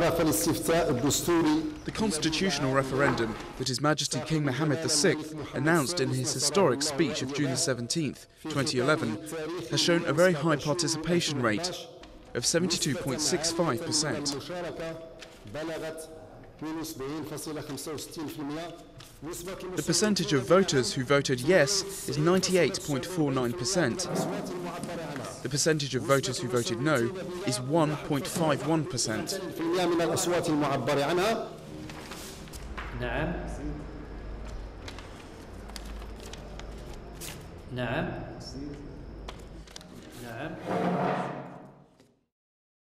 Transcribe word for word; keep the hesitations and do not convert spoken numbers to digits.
The constitutional referendum that His Majesty King Mohammed the sixth announced in his historic speech of June seventeenth, twenty eleven, has shown a very high participation rate of seventy-two point six five percent. The percentage of voters who voted yes is ninety-eight point four nine percent. The percentage of voters who voted no is one point five one percent.